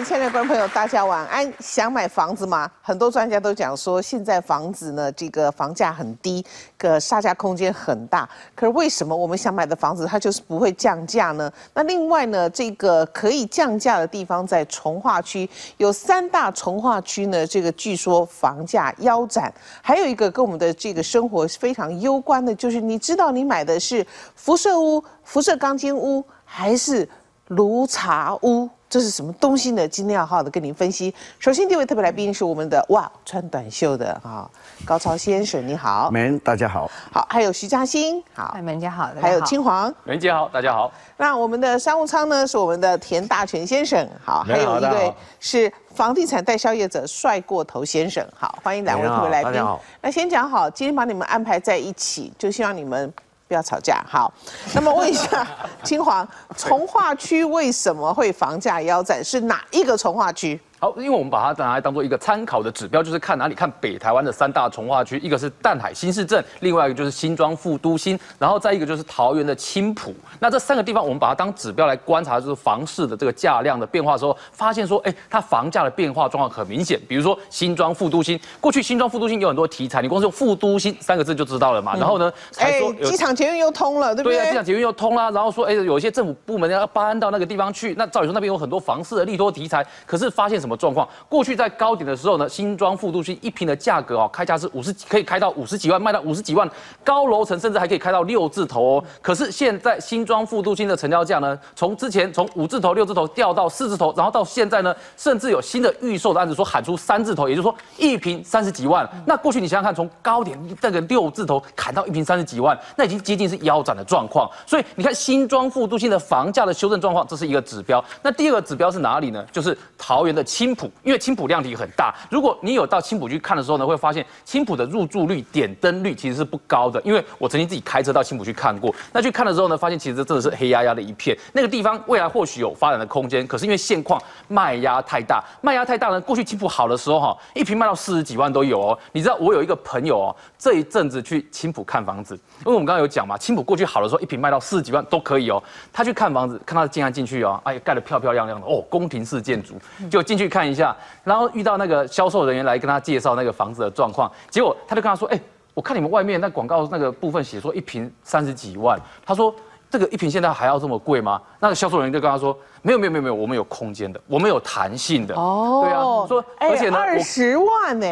位亲爱的观众朋友，大家晚安。想买房子吗？很多专家都讲说，现在房子呢，这个房价很低，杀价空间很大。可是为什么我们想买的房子它就是不会降价呢？那另外呢，这个可以降价的地方在重划区，有3大重划区呢，这个据说房价腰斩。还有一个跟我们的这个生活非常攸关的，就是你知道你买的是辐射屋、辐射钢筋屋还是炉茶屋？ 这是什么东西呢？今天要好好的跟您分析。首先，第一位特别来宾是我们的穿短袖的高超先生，你好，大家好。好，还有徐嘉欣，好，门姐好，还有清黄，门姐好，大家好。那我们的商务舱呢是我们的田大全先生，好，还有一位是房地产代销业者帅过头先生，好，欢迎两位特别来宾。那先讲好，今天把你们安排在一起，就希望你们 不要吵架，好。那么问一下，清黄，重划区为什么会房价腰斩？是哪一个重划区？ 好，因为我们把它拿来当做一个参考的指标，就是看哪里，看北台湾的3大重划区，一个是淡海新市镇，另外一个就是新庄副都心，然后再一个就是桃园的青埔。那这3个地方，我们把它当指标来观察，就是房市的这个价量的变化的时候，发现说，它房价的变化状况很明显。比如说新庄副都心，过去新庄副都心有很多题材，你光是用副都心3个字就知道了嘛。然后呢，才说机场捷运又通了，对不对？对啊，机场捷运又通啦。然后说，有一些政府部门要搬到那个地方去，那照理说那边有很多房市的利多题材，可是发现什么 什么状况？过去在高点的时候呢，新庄副都心一坪的价格开价是可以开到50几万，卖到50几万，高楼层甚至还可以开到6字头哦。可是现在新庄副都心的成交价呢，从之前从5字头、6字头掉到4字头，然后到现在呢，甚至有新的预售的案子说喊出3字头，也就是说一坪30几万。那过去你想想看，从高点那个6字头砍到一坪30几万，那已经接近是腰斩的状况。所以你看新庄副都心的房价的修正状况，这是一个指标。那第二个指标是哪里呢？就是桃园的 青埔，因为青埔量体很大，如果你有到青埔去看的时候呢，会发现青埔的入住率、点灯率其实是不高的。因为我曾经自己开车到青埔去看过，那去看的时候呢，发现其实真的是黑压压的一片。那个地方未来或许有发展的空间，可是因为现况卖压太大，呢，过去青埔好的时候哈，一坪卖到40几万都有哦。你知道我有一个朋友哦，这一阵子去青埔看房子，因为我们刚刚有讲嘛，青埔过去好的时候一坪卖到40几万都可以哦。他去看房子，看他进来进去哦，哎，盖得漂漂亮亮的哦，宫廷式建筑，就进去 看一下，然后遇到那个销售人员来跟他介绍那个房子的状况，结果他就跟他说：“我看你们外面那广告那个部分写说一坪30几万，他说这个一坪现在还要这么贵吗？”那个销售人员就跟他说：“没有，我们有空间的，我们有弹性的。”哦，对啊，说而且呢，20万呢，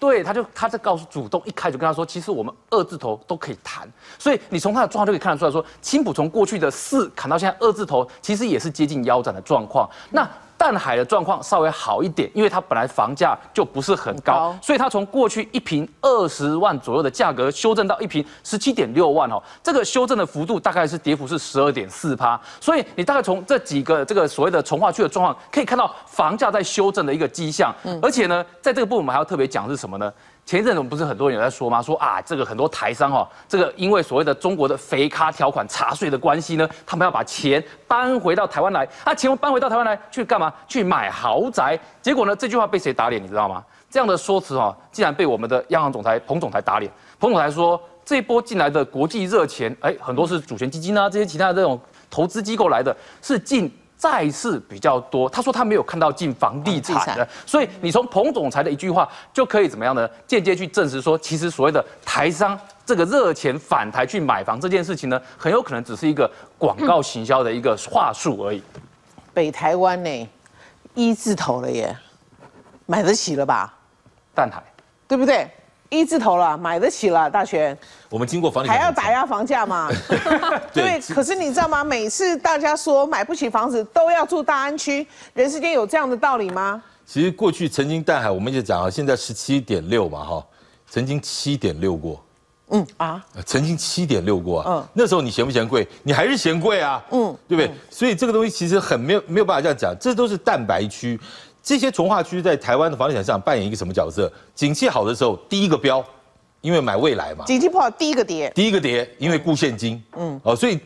对，他告诉主动一开始就跟他说，其实我们2字头都可以谈，所以你从他的状况就可以看得出来说，青埔从过去的4砍到现在2字头，其实也是接近腰斩的状况。那 淡海的状况稍微好一点，因为它本来房价就不是很高，所以它从过去一坪20万左右的价格修正到一坪17.6万哦，这个修正的幅度大概是跌幅是12.4%，所以你大概从这几个这个所谓的重划区的状况可以看到房价在修正的一个迹象，而且呢，在这个部分我们还要特别讲是什么呢？ 前一阵子我们不是很多人有在说吗？说啊，这个很多台商这个因为所谓的中国的肥咖条款查税的关系呢，他们要把钱搬回到台湾来啊，钱搬回到台湾来去干嘛？去买豪宅。结果呢，这句话被谁打脸？你知道吗？这样的说辞竟然被我们的央行总裁彭总裁打脸。彭总裁说，这一波进来的国际热钱，很多是主权基金啊，这些其他的这种投资机构来的，是进 债市比较多，他说他没有看到进房地产的，所以你从彭总裁的一句话就可以怎么样呢？间接去证实说，其实所谓的台商这个热钱返台去买房这件事情呢，很有可能只是一个广告行销的一个话术而已。北台湾呢，1字头了耶，买得起了吧？淡海，对不对？ 1字头了，买得起了，大全。我们经过房地产还要打压房价吗？对，可是你知道吗？每次大家说买不起房子都要住大安区，人世间有这样的道理吗？其实过去曾经淡海我们一直讲啊，现在17.6嘛哈，曾经7.6过。曾经7.6过啊。那时候你嫌不嫌贵？你还是嫌贵啊。对不对？所以这个东西其实很没有办法这样讲，这都是蛋白区。 这些重划区在台湾的房地产市场扮演一个什么角色？景气好的时候，第一个飙，因为买未来嘛；景气不好，第一个跌。第一个跌，因为顾现金。所以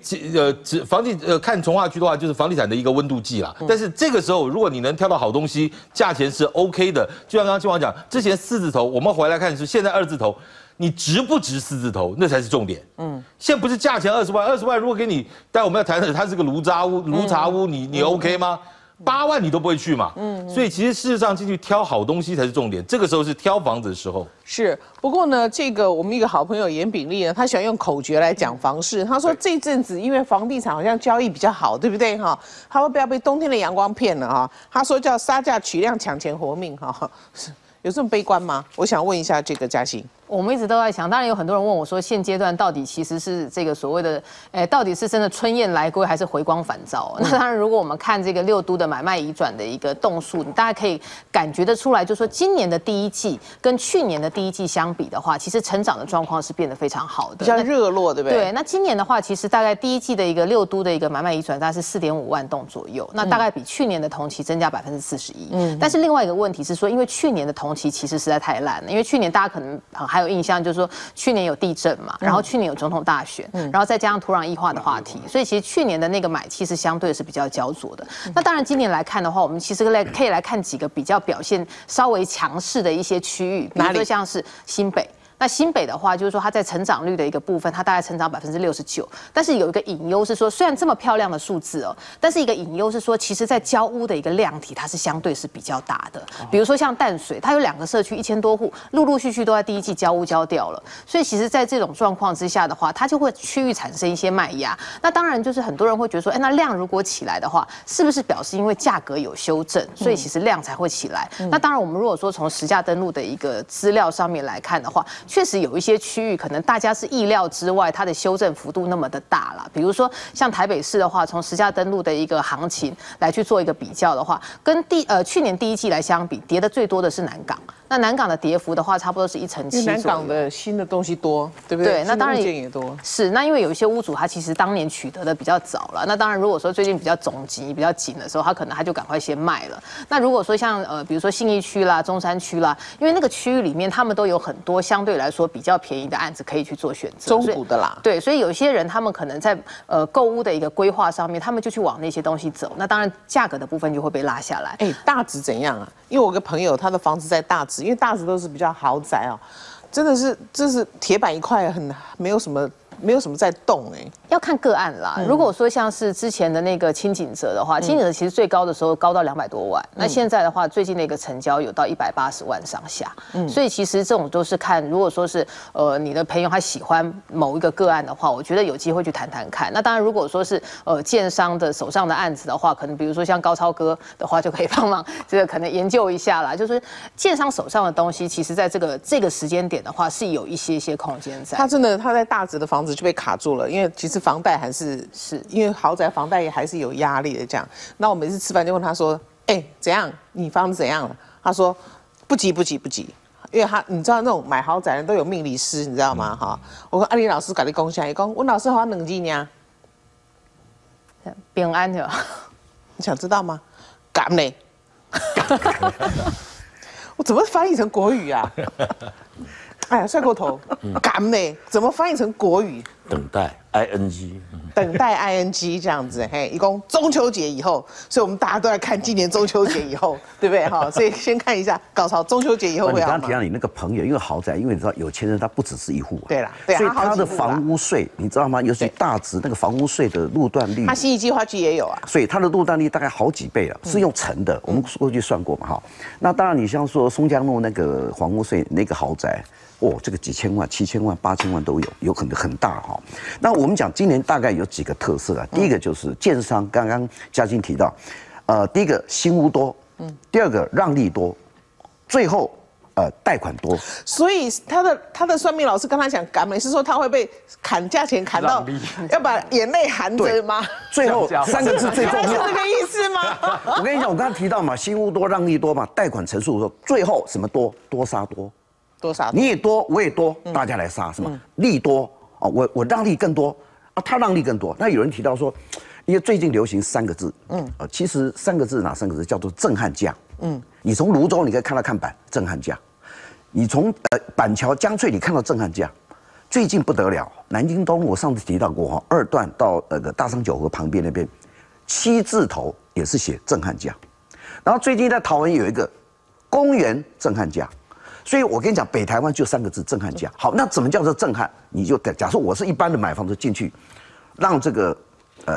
看重划区的话，就是房地产的一个温度计啦。但是这个时候，如果你能挑到好东西，价钱是 OK 的。就像刚刚清王讲，之前4字头，我们回来看是现在2字头，你值不值4字头，那才是重点。现在不是价钱20万，20万如果给你，但我们要谈的它是个炉渣屋、炉茶屋，你 OK 吗？ 8万你都不会去嘛，所以其实事实上进去挑好东西才是重点，这个时候是挑房子的时候。是，不过呢，这个我们一个好朋友颜炳立呢，他喜欢用口诀来讲房事。他说这阵子因为房地产好像交易比较好，对不对哈？他会不要被冬天的阳光骗了哈？他说叫杀价取量抢钱活命哈，有这么悲观吗？我想问一下这个嘉欣。 我们一直都在想，当然有很多人问我说，现阶段到底其实是这个所谓的，到底是真的春燕来归还是回光返照？那当然，如果我们看这个6都的买卖移转的一个动数，你大家可以感觉得出来，就说今年的第一季跟去年的第一季相比的话，其实成长的状况是变得非常好的，比较热络，对不对？对。那今年的话，其实大概第一季的一个6都的一个买卖移转，大概是4.5万栋左右，那大概比去年的同期增加41%。但是另外一个问题是说，因为去年的同期其实实在太烂了，因为去年大家可能还有印象，就是说去年有地震嘛，然后去年有总统大选，然后再加上土壤异化的话题，所以其实去年的那个买气是相对是比较焦灼的。那当然今年来看的话，我们其实可以来看几个比较表现稍微强势的一些区域，比如说像是新北。 那新北的话，就是说它在成长率的一个部分，它大概成长69%，但是有一个隐忧是说，虽然这么漂亮的数字哦，但是一个隐忧是说，其实在交屋的一个量体，它是相对是比较大的。比如说像淡水，它有2个社区1000多户，陆陆续续都在第一季交屋交掉了，所以其实在这种状况之下的话，它就会区域产生一些卖压。那当然就是很多人会觉得说，哎，那量如果起来的话，是不是表示因为价格有修正，所以其实量才会起来？那当然，我们如果说从实价登录的一个资料上面来看的话， 确实有一些区域可能大家是意料之外，它的修正幅度那么的大啦。比如说像台北市的话，从实价登录的一个行情来去做一个比较的话，跟去年第一季来相比，跌的最多的是南港。那南港的跌幅的话，差不多是17%。南港的新的东西多，对不对？对，那当然也多。是，那因为有一些屋主他其实当年取得的比较早了。那当然，如果说最近比较总集比较紧的时候，他可能就赶快先卖了。那如果说像比如说信义区啦、中山区啦，因为那个区域里面他们都有很多相对 来说比较便宜的案子可以去做选择，中古的啦。对，所以有些人他们可能在购屋的一个规划上面，他们就去往那些东西走。那当然价格的部分就会被拉下来。哎，大直怎样啊？因为我有个朋友他的房子在大直，因为大直都是比较豪宅啊，真的是这是铁板一块，很没有什么在动哎，要看个案啦。如果说像是之前的那个清景泽的话，清景泽其实最高的时候高到200多万，那现在的话最近的一个成交有到180万上下，所以其实这种都是看，如果说是你的朋友他喜欢某一个个案的话，我觉得有机会去谈谈看。那当然如果说是建商的手上的案子的话，可能比如说像高超哥的话就可以帮忙这个可能研究一下啦，就是建商手上的东西，其实在这个时间点的话是有一些空间在。他在大直的房子 就被卡住了，因为其实房贷还是因为豪宅房贷也还是有压力的这样。那我每次吃饭就问他说：“哎，怎样？你房子怎样了？”他说：“不急不急不急。”因为你知道那种买豪宅人都有命理师，你知道吗？哈，我说阿林老师搞的功效，一共温老师好像2年，平安的。你想知道吗？敢嘞！我怎么翻译成国语啊？ 哎呀，帅过头，敢呢？怎么翻译成国语？等待 ing， 等待 ing 这样子，嘿，一共中秋节以后，所以我们大家都在看今年中秋节以后，对不对哈？所以先看一下高潮，中秋节以后会好吗？你刚提到你那个朋友，因为豪宅，因为你知道有钱人他不只是一户、啊，对啦，对啊、所以他的房屋税你知道吗？尤其大直那个房屋税的路段率，他新一计划区也有啊，所以他的路段率大概好几倍了，是用乘的，我们过去算过嘛哈。那当然你像说松江路那个房屋税那个豪宅。 哦，这个几千万、7千万、8千万都有，有很大哈、哦。那我们讲今年大概有几个特色啊？第一个就是建商，刚刚嘉欣提到，第一个新屋多，第二个让利多，最后贷款多。所以他的算命老师跟他讲，赶美是说他会被砍价钱砍到，要把眼泪含着吗？最后3个字最重要，是这个意思吗？我跟你讲，我刚刚提到嘛，新屋多，让利多嘛，贷款成数多，最后什么多多杀多。 多少？你也多，我也多，大家来杀是吗？利多啊，我让利更多啊，他让利更多。那有人提到说，因为最近流行3个字，其实3个字哪3个字叫做震撼价，你从蘆洲你可以看到看板震撼价，你从板桥江翠你看到震撼价，最近不得了，南京东我上次提到过哈，2段到大商九河旁边那边，7字头也是写震撼价，然后最近在桃园有一个公园震撼价。 所以，我跟你讲，北台湾就3个字：震撼价。好，那怎么叫做震撼？你就假设我是一般的买房子进去，让这个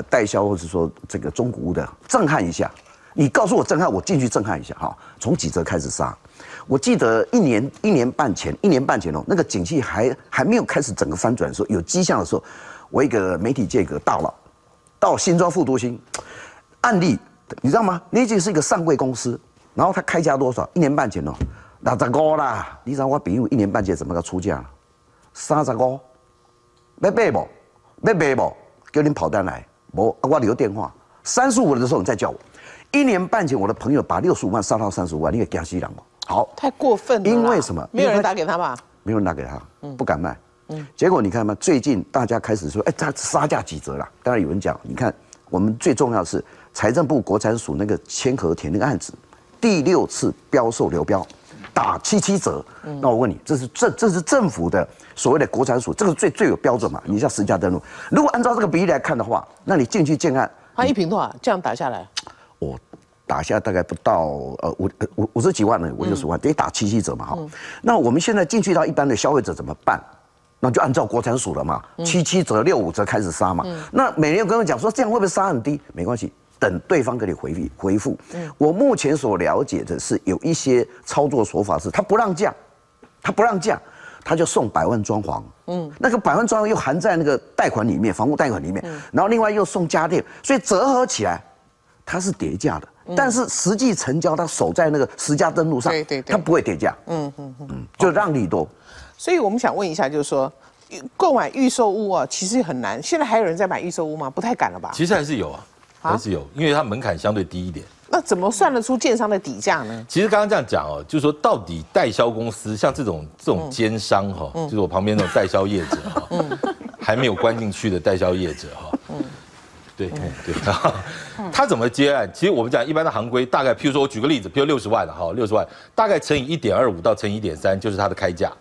代销或者说这个中古屋的震撼一下，你告诉我震撼，我进去震撼一下哈。从几折开始杀，我记得一年半前哦，那个景气还没有开始整个翻转的时候，有迹象的时候，我一个媒体界一个大佬到新庄副都心案例，你知道吗？那间是一个上柜公司，然后他开价多少？1年半前哦，65啦。你知道我朋友1年半前怎么个出价？35，要卖不？要卖不？叫你跑单来，无我留电话。35的时候你再叫我。1年半前，我的朋友把65万杀到35万，你给惊死人吗？好，太过分了。因为什么？没有人打给他吧？没有人打给他，不敢卖。结果你看嘛，最近大家开始说，哎，他杀价几折啦？当然有人讲，你看我们最重要的是财政部国产署那个千和田那个案子，第6次标售流标，打77折。那我问你，这是政府的所谓的国产署，这个最有标准嘛？你像实价登录，如果按照这个比例来看的话，那你进去建案，他一平多少？这样打下来。我打下大概不到50几万呢，50万，得打77折嘛哈。那我们现在进去到一般的消费者怎么办？那就按照国产署了嘛，77折、65折开始杀嘛。那每年跟我讲说这样会不会杀很低？没关系，等对方给你回复。我目前所了解的是，有一些操作手法是他不让降，他就送100万装潢。那个100万装潢又含在那个贷款里面，房屋贷款里面，然后另外又送家电，所以折合起来。它是叠价的，但是实际成交它守在那个实价登录上，它不会叠价，就让利多。所以我们想问一下，就是说，购买预售屋啊，其实很难。现在还有人在买预售屋吗？不太敢了吧？其实还是有啊，还是有，因为它门槛相对低一点。那怎么算得出建商的底价呢？其实刚刚这样讲哦，就是说到底代销公司像这种奸商哈，就是我旁边那种代销业者哈，还没有关进去的代销业者哈。对，他怎么接案？其实我们讲一般的行规，大概譬如说我举个例子，譬如60万的哈，60万大概乘以 1.25 到乘以 1.3 就是它的开价。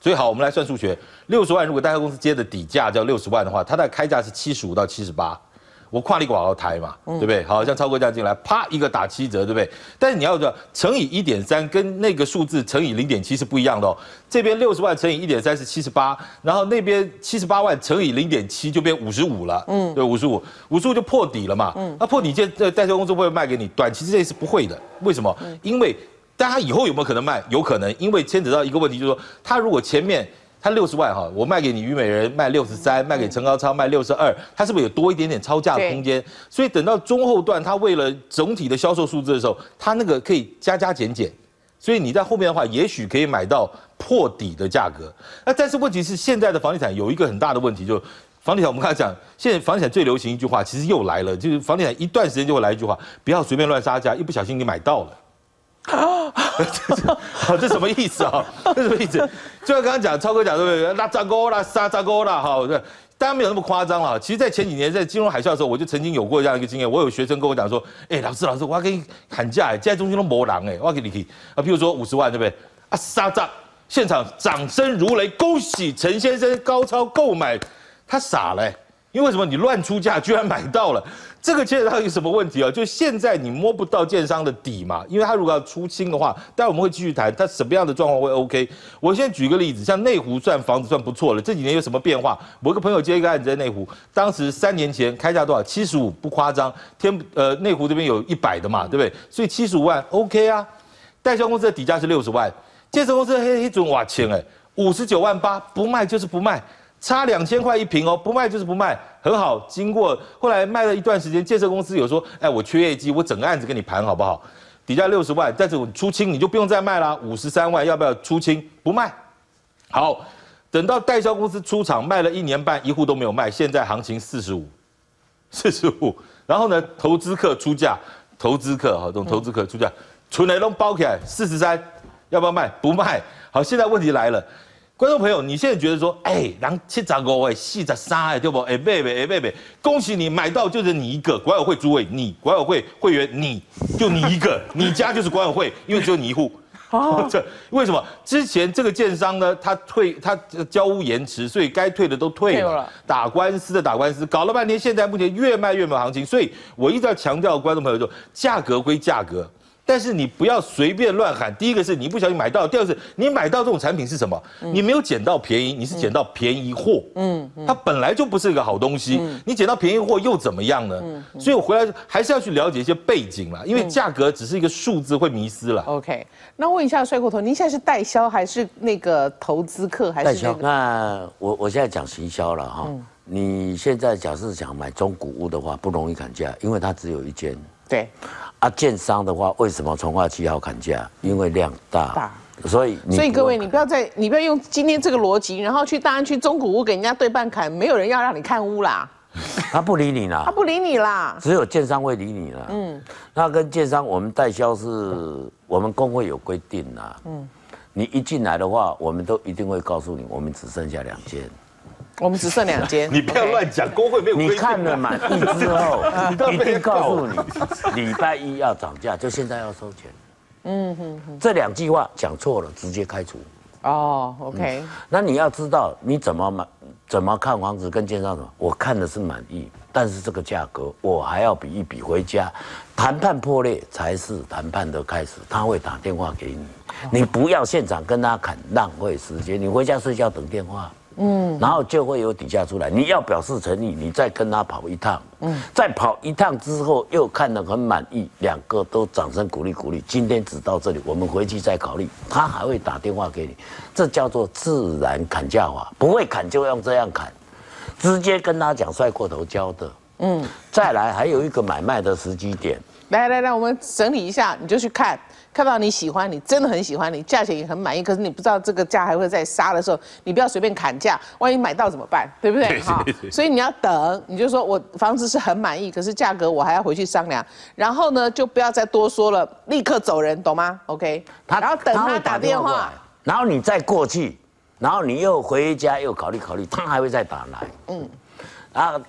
所以好，我们来算数学，60万如果代销公司接的底价叫60万的话，它的开价是75到78。我跨立广告台嘛，对不对？好像超过这样进来，啪一个打7折，对不对？但是你要知道，乘以 1.3 跟那个数字乘以 0.7 是不一样的哦。这边60万乘以 1.3 是78，然后那边78万乘以 0.7 就变55了。对，55就破底了嘛。那破底件，代销公司会不会卖给你？短期之内是不会的。为什么？因为但他以后有没有可能卖？有可能，因为牵扯到一个问题，就是说他如果前面。他60万哈，我卖给你虞美人卖63，卖给陈高昌卖62，他是不是有多一点点超价的空间？所以等到中后段，他为了整体的销售数字的时候，他那个可以加减，所以你在后面的话，也许可以买到破底的价格。那但是问题是，现在的房地产有一个很大的问题，就房地产我们刚才讲，现在房地产最流行一句话，其实又来了，就是房地产一段时间就会来一句话，不要随便乱杀价，一不小心你买到了。这什么意思啊？这什么意思？就像刚刚讲，超哥讲对不对？35啦，35啦，好，对，当然没有那么夸张了。其实，在前几年在金融海啸的时候，我就曾经有过这样一个经验。我有学生跟我讲说：“哎，老师，我要跟你喊价，现在中间都没人哎，我要给你去啊。”譬如说50万，对不对？啊，30，现场掌声如雷，恭喜陈先生高超购买，他傻了。因为什么？你乱出价，居然买到了，这个牵扯到有什么问题啊？就现在你摸不到建商的底嘛，因为他如果要出清的话，待会我们会继续谈，他什么样的状况会 OK。我先举个例子，像内湖算房子算不错了，这几年有什么变化？我一个朋友接一个案子在内湖，当时3年前开价多少？75，不夸张。内湖这边有100的嘛，对不对？所以75万 OK 啊。代销公司的底价是60万，建设公司黑准瓦钱哎，59.8万，不卖就是不卖。差2000块一平哦，不卖就是不卖，很好。经过后来卖了一段时间，建设公司有说，哎，我缺业绩，我整个案子跟你盘好不好？底价60万，但是我出清你就不用再卖啦，53万要不要出清？不卖。好，等到代销公司出场卖了1年半，一户都没有卖，现在行情45，然后呢，投资客出价，存来弄包起来43，要不要卖？不卖。好，现在问题来了。观众朋友，你现在觉得说，哎，人75、43，对不？哎，妹，恭喜你买到就是你一个，管委会主委你，管委会会员你，就你一个，你家就是管委会，因为只有你一户。哦，这为什么？之前这个建商呢，他交屋延迟，所以该退的都退了，打官司，搞了半天，现在目前越卖越没有行情，所以我一直要强调观众朋友说，价格归价格。但是你不要随便乱喊。第一个是你不小心买到，第二个是你买到这种产品是什么？你没有捡到便宜，你是捡到便宜货。它本来就不是一个好东西，你捡到便宜货又怎么样呢？所以我回来还是要去了解一些背景啦，因为价格只是一个数字，会迷失了。OK， 那问一下帅阔头，您现在是代销还是那个投资客还是代销？那我现在讲行销了哈。你现在假设想买中古屋的话，不容易砍价，因为它只有一间。对。啊，建商的话，为什么重划期要砍价？因为量大，所以各位，你不要用今天这个逻辑，然后去大安区中古屋给人家对半砍，没有人要让你看屋啦。他不理你啦，他不理你啦，只有建商会理你啦。那跟建商我们代销是，我们工会有规定啦。你一进来的话，我们都一定会告诉你，我们只剩下两间。我们只剩两间，你不要乱讲，工会没有规定。你看了满意之后，一定告诉你，礼拜一要涨价，就现在要收钱。这两句话讲错了，直接开除。哦 ，OK。那你要知道你怎么买，怎么看房子跟建商什么？我看的是满意，但是这个价格我还要比一比回家，谈判破裂才是谈判的开始。他会打电话给你，你不要现场跟他砍，浪费时间。你回家睡觉等电话。然后就会有底价出来。你要表示诚意，你再跟他跑一趟，再跑一趟之后又看得很满意，两个都掌声鼓励鼓励。今天只到这里，我们回去再考虑。他还会打电话给你，这叫做自然砍价法，不会砍就用这样砍，直接跟他讲帅阔头教的。再来还有一个买卖的时机点。来，我们整理一下，你就去看。看到你喜欢，你真的很喜欢，你价钱也很满意，可是你不知道这个价还会再杀的时候，你不要随便砍价，万一买到怎么办？对不对？哈，所以你要等，你就说我房子是很满意，可是价格我还要回去商量，然后呢就不要再多说了，立刻走人，懂吗 ？OK。然后等他打电话，然后你再过去，然后你又回家又考虑考虑，他还会再打来。啊。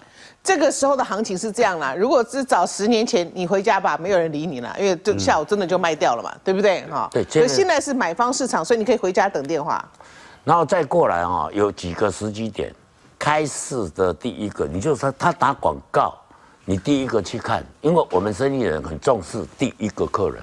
这个时候的行情是这样啦，如果是早10年前，你回家吧，没有人理你啦，因为就下午真的就卖掉了嘛，对不对？哈，对。所以现在是买方市场，所以你可以回家等电话。然后再过来哈，有几个时机点，开市的第一个，你就说他打广告，你第一个去看，因为我们生意人很重视第一个客人。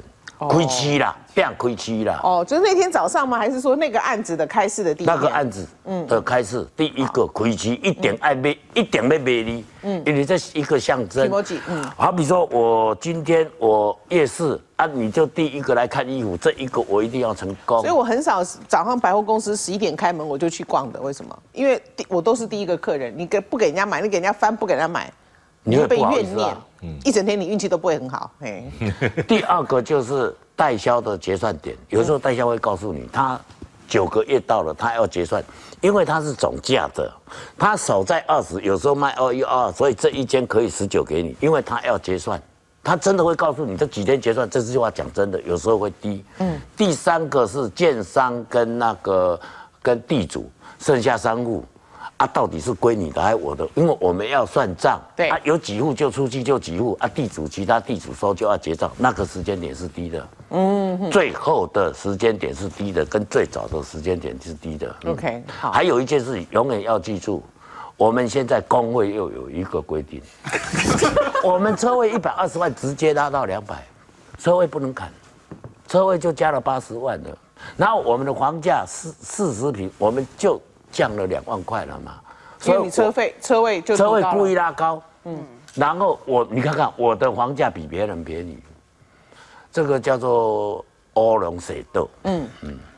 亏期啦，变亏期啦。哦，就是那天早上吗？还是说那个案子的开市的地方？那个案子的开市，第一个亏期，一点要卖你，因为这是一个象征。好比说，我今天我夜市啊，你就第一个来看衣服，这一个我一定要成功。所以我很少早上百货公司11点开门我就去逛的，为什么？因为我都是第一个客人，你不给人家买，你给人家翻，不给人家买。你会被怨念，一整天你运气都不会很好。第二个就是代销的结算点，有时候代销会告诉你，他9个月到了，他要结算，因为他是总价的，他守在20，有时候卖21、22，所以这一间可以19给你，因为他要结算，他真的会告诉你这几天结算。这句话讲真的，有时候会低。第三个是建商跟跟地主，剩下3户。啊，到底是归你的还是我的？因为我们要算账，对啊，有几户就出去就几户啊，其他地主收就要结账，那个时间点是低的，最后的时间点是低的，跟最早的时间点是低的。OK， 好。还有一件事情永远要记住，我们现在工会又有一个规定，我们车位120万直接拉到200，车位不能砍，车位就加了80万了，然后我们的房价40平，我们就。降了2万块了嘛，所以你车位就车位故意拉高，然后你看看我的房价比别人便宜，这个叫做乌龙水斗，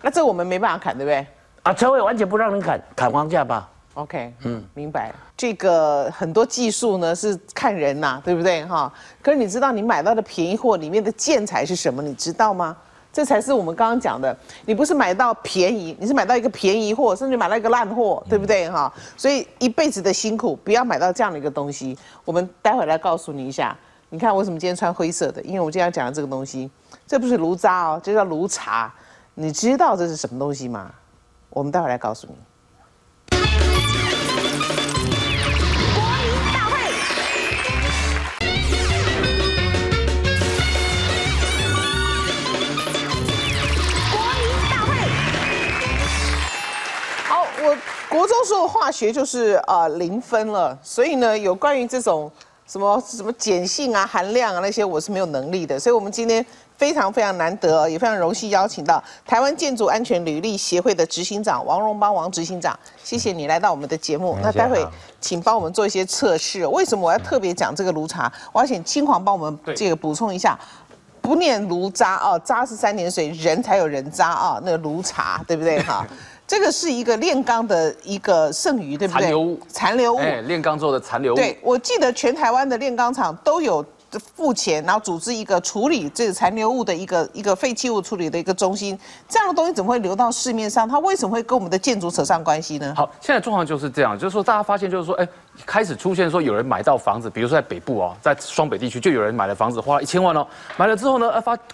那这我们没办法砍，对不对？啊，车位完全不让人砍，砍房价吧。OK， 明白。这个很多技术呢是看人呐，对不对哈？可是你知道你买到的便宜货里面的建材是什么，你知道吗？这才是我们刚刚讲的，你不是买到便宜，你是买到一个便宜货，甚至买到一个烂货，对不对哈？所以一辈子的辛苦，不要买到这样的一个东西。我们待会来告诉你一下。你看我为什么今天穿灰色的？因为我今天要讲的这个东西，这不是炉渣哦，这叫炉茶。你知道这是什么东西吗？我们待会来告诉你。国中时候化学就是0分了，所以呢，有关于这种什么碱性啊、含量啊那些，我是没有能力的。所以我们今天非常非常难得，也非常荣幸邀请到台湾建筑安全履历协会的执行长王荣邦王执行长，谢谢你来到我们的节目。那待会请帮我们做一些测试。为什么我要特别讲这个炉茶？我要请清煌帮我们这个补充一下。 不念炉渣啊，渣是三点水，人才有人渣啊，那个炉茶对不对哈？这个是一个炼钢的一个剩余，对不对？残留物，残留物，哎，炼钢做的残留物。对，我记得全台湾的炼钢厂都有付钱，然后组织一个处理这个残留物的一个废弃物处理的一个中心。这样的东西怎么会流到市面上？它为什么会跟我们的建筑扯上关系呢？好，现在状况就是这样，就是说大家发现就是说，哎。 开始出现说有人买到房子，比如说在北部哦，在双北地区就有人买了房子，花了1000万哦。买了之后呢，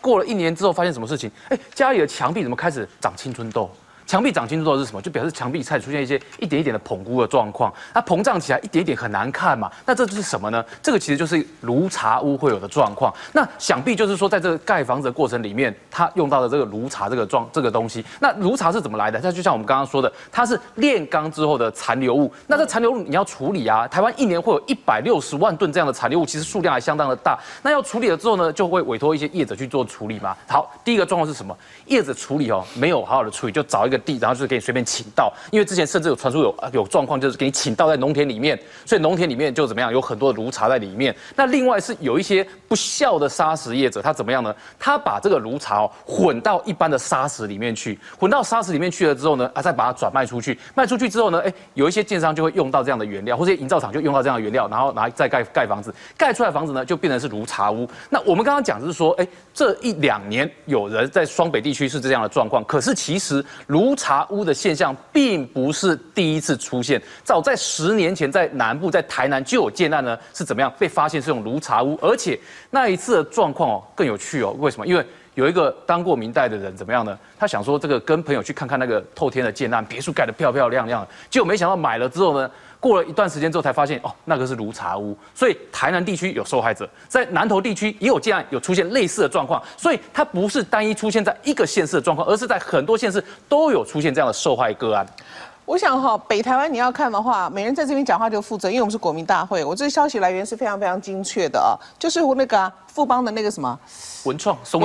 过了1年之后，发现什么事情？哎，家里的墙壁怎么开始长青春痘？墙壁长青春痘是什么？就表示墙壁开始出现一些一点一点的膨菇的状况，它膨胀起来一点一点很难看嘛。那这是什么呢？这个其实就是炉茶屋会有的状况。那想必就是说，在这个盖房子的过程里面，它用到的这个炉茶这个东西。那炉茶是怎么来的？它就像我们刚刚说的，它是炼钢之后的残留物。那这残留物你要处理啊，台湾1年会有160万吨这样的残留物，其实数量还相当的大。那要处理了之后呢，就会委托一些业者去做处理嘛。好，第一个状况是什么？业者处理哦，没有好好的处理，就找一个 地，然后就是给你随便倾倒，因为之前甚至有传出有状况，就是给你倾倒在农田里面，所以农田里面就怎么样，有很多的炉茶在里面。那另外是有一些不肖的砂石业者，他怎么样呢？他把这个炉茶混到一般的砂石里面去，混到砂石里面去了之后呢，再把它转卖出去。卖出去之后呢，哎，有一些建商就会用到这样的原料，或者营造厂就用到这样的原料，然后拿再盖房子，盖出来房子呢就变成是炉茶屋。那我们刚刚讲就是说，哎，这1、2年有人在双北地区是这样的状况，可是其实炉茶屋的现象并不是第一次出现，早在10年前，在南部，在台南就有建案呢，是怎么样被发现是用炉茶屋，而且那一次的状况哦更有趣哦，为什么？因为 有一个当过民代的人怎么样呢？他想说这个跟朋友去看看那个透天的建案，别墅盖得漂漂亮亮，结果没想到买了之后呢，过了一段时间之后才发现哦，那个是炉茶屋。所以台南地区有受害者，在南投地区也有建案有出现类似的状况，所以它不是单一出现在一个县市的状况，而是在很多县市都有出现这样的受害个案。 我想哈，北台湾你要看的话，每人在这边讲话就负责，因为我们是国民大会。我这个消息来源是非常非常精确的啊，就是那个、富邦的那个什么文创松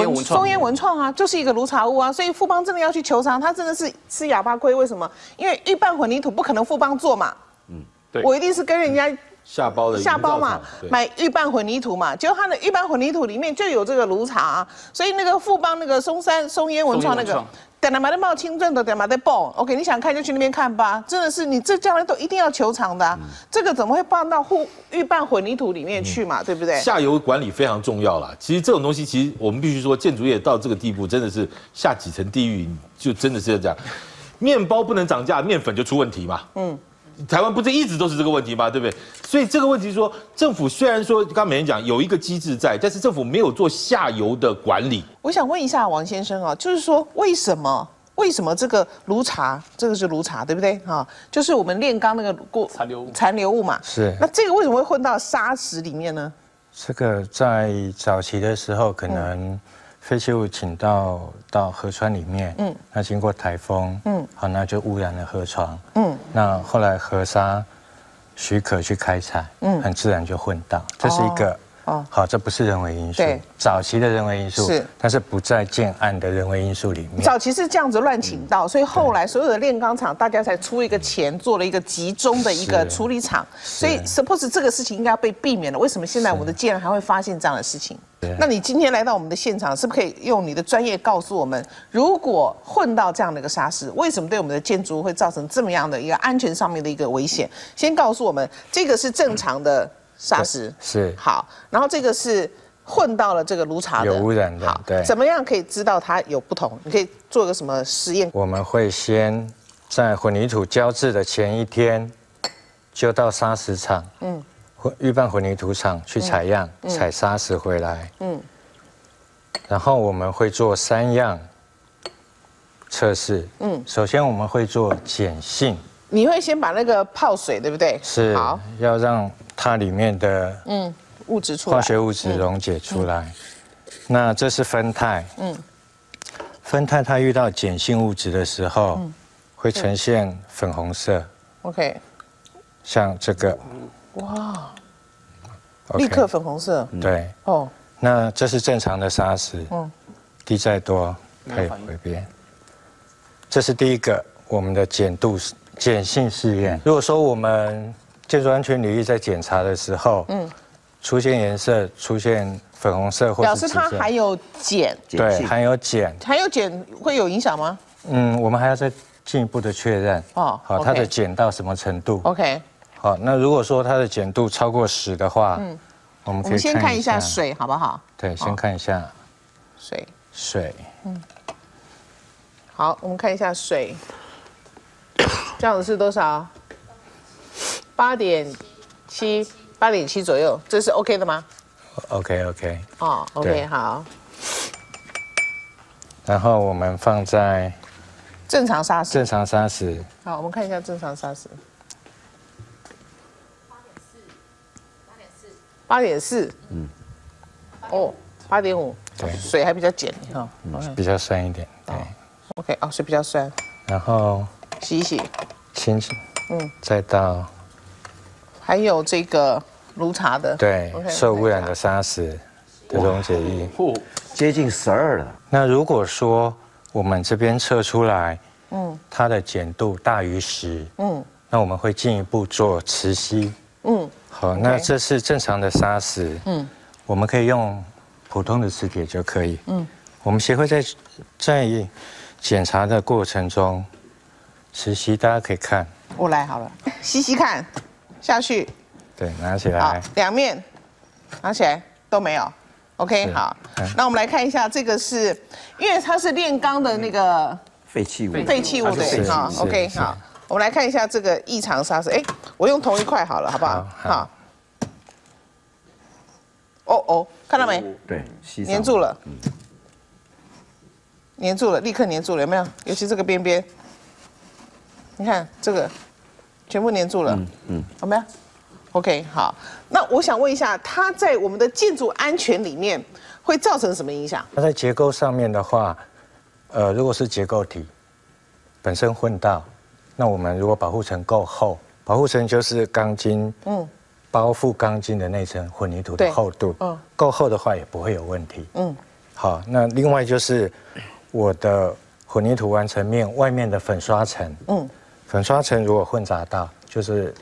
烟文创啊，就是一个炉茶屋啊，所以富邦真的要去求偿，他真的是吃哑巴亏。为什么？因为一半混凝土不可能富邦做嘛，嗯，对，我一定是跟人家。 下包嘛，买预拌混凝土嘛，结果它的预拌混凝土里面就有这个炉茶、啊，所以那个富邦那个松烟文创那个，等他妈的冒青春的，等他妈的爆 ，OK， 你想看就去那边看吧，真的是你这将来都一定要求偿的、啊，这个怎么会放到预拌混凝土里面去嘛，对不对？下游管理非常重要啦，其实这种东西，其实我们必须说，建筑业到这个地步，真的是下几层地狱，就真的是这样，面包不能涨价，面粉就出问题嘛，嗯。 台湾不是一直都是这个问题吗？对不对？所以这个问题说，政府虽然说刚美人讲有一个机制在，但是政府没有做下游的管理。我想问一下王先生啊，就是说为什么这个炉茶，这个是炉茶对不对？哈，就是我们炼钢那个残留物嘛。是。那这个为什么会混到砂石里面呢？这个在早期的时候，可能废弃物倾到河川里面，嗯，那经过台风，嗯，好，那就污染了河床，嗯。 那后来河沙许可去开采，嗯，很自然就混到，这是一个哦，好，这不是人为因素，对，早期的人为因素是，但是不在建案的人为因素里面。早期是这样子乱倾倒，所以后来所有的炼钢厂大家才出一个钱做了一个集中的一个处理厂，所以 suppose 这个事情应该要被避免了。为什么现在我们的建案还会发现这样的事情？那你今天来到我们的现场，是不是可以用你的专业告诉我们，如果混到这样的一个砂石，为什么对我们的建筑会造成这么样的一个安全上面的一个危险？先告诉我们，这个是正常的 砂石是好，然后这个是混到了这个炉茶的有污染的，对，怎么样可以知道它有不同？你可以做个什么实验？我们会先在混凝土浇制的前一天，就到砂石厂，嗯，预拌混凝土厂去采样，采砂石回来，嗯，然后我们会做3样测试，嗯，首先我们会做碱性，你会先把那个泡水，对不对？是，好，要让 它里面的物质出来，化学物质溶解出来。那这是酚酞，酚酞它遇到碱性物质的时候，会呈现粉红色。OK， 像这个，哇，立刻粉红色。对，哦，那这是正常的砂石。嗯，地再多，它也不会变。这是第一个，我们的碱性试验。如果说我们建筑安全领域在检查的时候，出现颜色，出现粉红色，或表示它含有碱，对，含有碱会有影响吗？嗯，我们还要再进一步的确认。哦，好，它的碱到什么程度 ？OK。 好，那如果说它的碱度超过10的话，我们先看一下水好不好？对，先看一下水。好，我们看一下水，这样子是多少？8.7，8.7左右，这是 OK 的吗 ？OK。哦 ，OK， 好。然后我们放在正常砂石。好，我们看一下正常砂石。 8.4，哦，8.5，对，水还比较碱哈，比较酸一点，对 ，OK， 哦，水比较酸，然后洗一洗，清洗，再倒，还有这个炉茶的，对，受污染的砂石的溶解液，接近12了。那如果说我们这边测出来，它的碱度大于10，那我们会进一步做磁吸，好，那这是正常的砂石，我们可以用普通的磁铁就可以，我们协会在检查的过程中，磁吸大家可以看，我来好了，吸吸看，下去，对，拿起来，两面，拿起来都没有 ，OK， 好，那我们来看一下，这个是因为它是炼钢的那个废弃物对哈 ，OK， 好。 我们来看一下这个异常砂石，哎，我用同一块好了，好不好？好。哦哦，看到没？对，粘住了，粘住了，立刻粘住了，有没有？尤其这个边边，你看这个，全部粘住了，有没有 ？OK， 好。那我想问一下，它在我们的建筑安全里面会造成什么影响？它在结构上面的话，如果是结构体本身混到。 那我们如果保护层够厚，保护层就是钢筋，包覆钢筋的那层混凝土的厚度，够厚的话也不会有问题，好，那另外就是我的混凝土完成面外面的粉刷层，粉刷层如果混杂到，就是